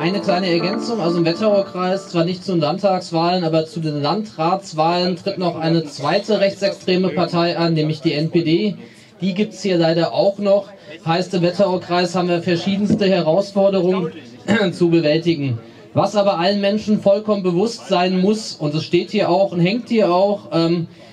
Eine kleine Ergänzung, also im Wetteraukreis, zwar nicht zu den Landtagswahlen, aber zu den Landratswahlen tritt noch eine zweite rechtsextreme Partei an, nämlich die NPD. Die gibt es hier leider auch noch. Heißt, im Wetteraukreis haben wir verschiedenste Herausforderungen zu bewältigen. Was aber allen Menschen vollkommen bewusst sein muss, und es steht hier auch und hängt hier auch,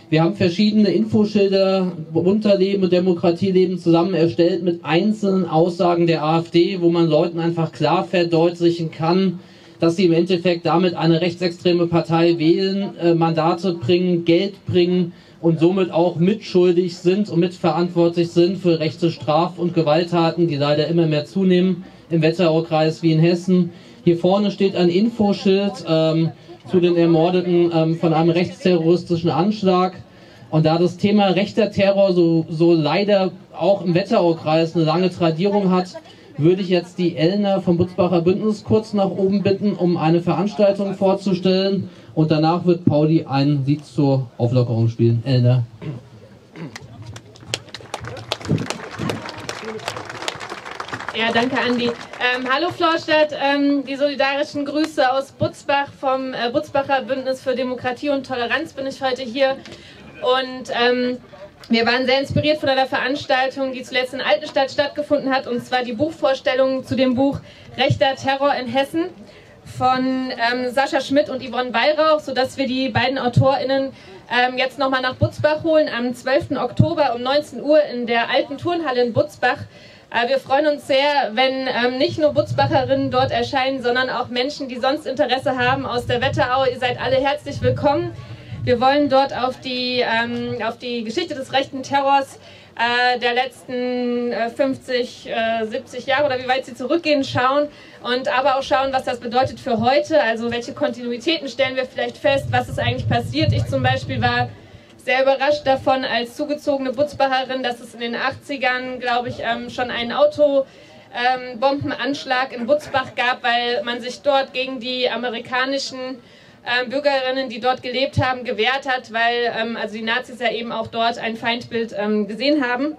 wir haben verschiedene Infoschilder, Unterleben und Demokratieleben zusammen erstellt mit einzelnen Aussagen der AfD, wo man Leuten einfach klar verdeutlichen kann, dass sie im Endeffekt damit eine rechtsextreme Partei wählen, Mandate bringen, Geld bringen und somit auch mitschuldig sind und mitverantwortlich sind für rechte Straf- und Gewalttaten, die leider immer mehr zunehmen, im Wetteraukreis wie in Hessen. Hier vorne steht ein Infoschild zu den Ermordeten von einem rechtsterroristischen Anschlag. Und da das Thema rechter Terror so leider auch im Wetteraukreis eine lange Tradierung hat, würde ich jetzt die Elena vom Butzbacher Bündnis kurz nach oben bitten, um eine Veranstaltung vorzustellen. Und danach wird Pauli ein Lied zur Auflockerung spielen. Elena. Ja, danke Andi. Hallo Florstadt, die solidarischen Grüße aus Butzbach vom Butzbacher Bündnis für Demokratie und Toleranz bin ich heute hier. Und wir waren sehr inspiriert von einer Veranstaltung, die zuletzt in Altenstadt stattgefunden hat, und zwar die Buchvorstellung zu dem Buch Rechter Terror in Hessen von Sascha Schmidt und Yvonne Weilrauch, sodass wir die beiden AutorInnen jetzt nochmal nach Butzbach holen am 12. Oktober um 19 Uhr in der alten Turnhalle in Butzbach. Wir freuen uns sehr, wenn nicht nur Butzbacherinnen dort erscheinen, sondern auch Menschen, die sonst Interesse haben aus der Wetterau. Ihr seid alle herzlich willkommen. Wir wollen dort auf die Geschichte des rechten Terrors der letzten 50, 70 Jahre oder wie weit sie zurückgehen, schauen und aber auch schauen, was das bedeutet für heute. Also welche Kontinuitäten stellen wir vielleicht fest, was ist eigentlich passiert. Ich zum Beispiel war sehr überrascht davon als zugezogene Butzbacherin, dass es in den 80ern, glaube ich, schon einen Autobombenanschlag in Butzbach gab, weil man sich dort gegen die amerikanischen Bürgerinnen, die dort gelebt haben, gewehrt hat, weil also die Nazis ja eben auch dort ein Feindbild gesehen haben.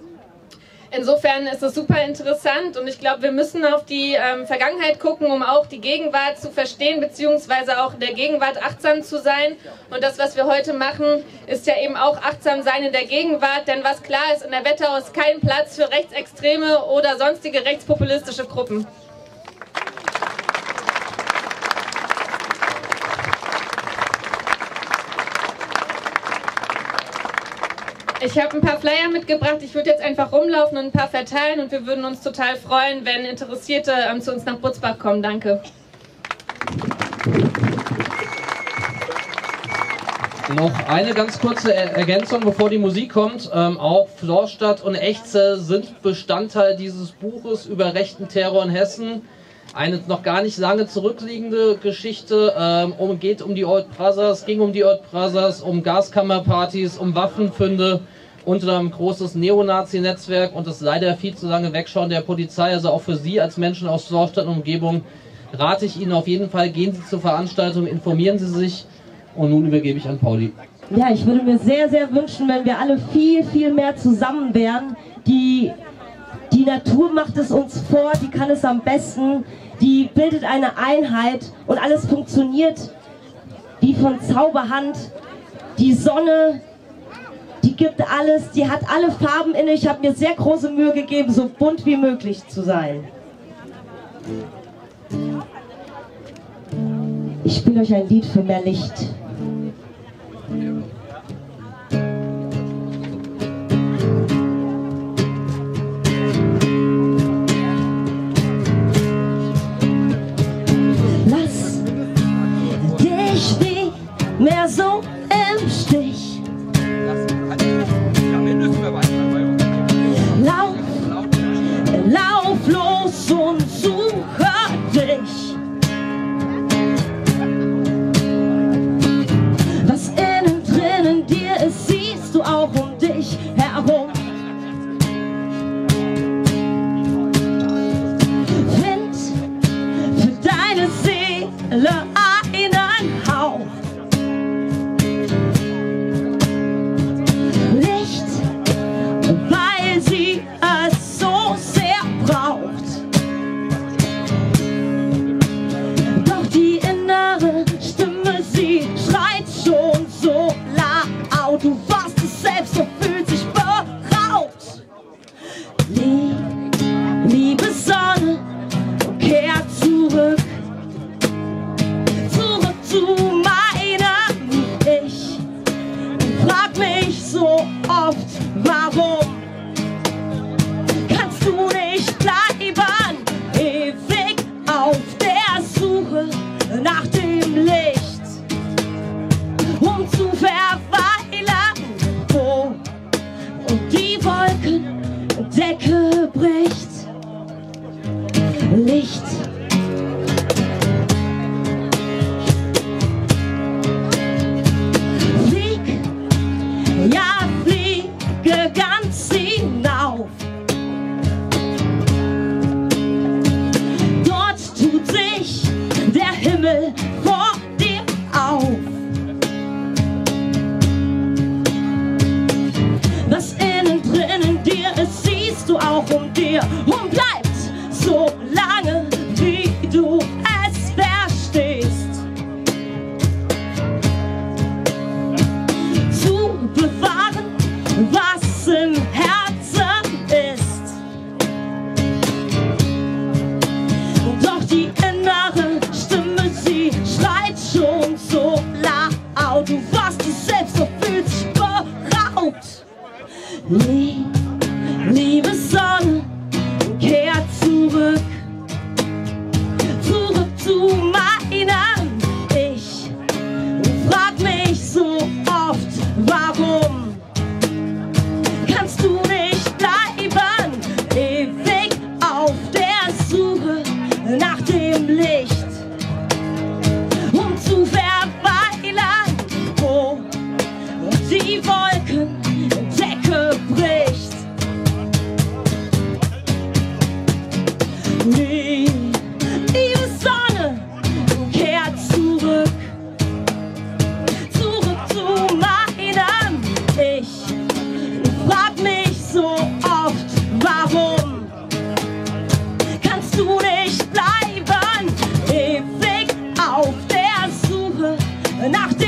Insofern ist es super interessant und ich glaube, wir müssen auf die Vergangenheit gucken, um auch die Gegenwart zu verstehen, beziehungsweise auch in der Gegenwart achtsam zu sein. Und das, was wir heute machen, ist ja eben auch achtsam sein in der Gegenwart, denn was klar ist, in der Wetterau ist kein Platz für rechtsextreme oder sonstige rechtspopulistische Gruppen. Ich habe ein paar Flyer mitgebracht, ich würde jetzt einfach rumlaufen und ein paar verteilen und wir würden uns total freuen, wenn Interessierte zu uns nach Butzbach kommen. Danke. Noch eine ganz kurze Ergänzung, bevor die Musik kommt. Auch Florstadt und Ächze sind Bestandteil dieses Buches über rechten Terror in Hessen. Eine noch gar nicht lange zurückliegende Geschichte, geht um die Old Praisers, ging um die Old Praisers, um Gaskammerpartys, um Waffenfunde, unter einem großes Neonazi-Netzwerk und das leider viel zu lange Wegschauen der Polizei. Also auch für Sie als Menschen aus Florstadt und Umgebung rate ich Ihnen auf jeden Fall, gehen Sie zur Veranstaltung, informieren Sie sich und nun übergebe ich an Pauli. Ja, ich würde mir sehr, sehr wünschen, wenn wir alle viel, viel mehr zusammen wären. Die Natur macht es uns vor, die kann es am besten, die bildet eine Einheit und alles funktioniert wie von Zauberhand. Die Sonne, die gibt alles, die hat alle Farben inne. Ich habe mir sehr große Mühe gegeben, so bunt wie möglich zu sein. Ich spiele euch ein Lied für mehr Licht. Mehr so im Stich. Lauf los und suche dich. Was innen drin in dir ist, siehst du auch um dich herum. Find für deine Seele einen Hauch. Wetterau, du warst du selbst, so fühlt sich beraubt. Liebe Sonne, kehr zurück, zurück zu meinen Ich. Frag mich so oft, warum kannst du nicht bleiben, ewig auf der Suche nach dem Licht, um zu verweilen, wo die Wolkendecke bricht. Liebe Sonne, kehr zurück, zurück zu meinem Ich. Frag mich so oft, warum kannst du nicht bleiben, ewig auf der Suche nach dem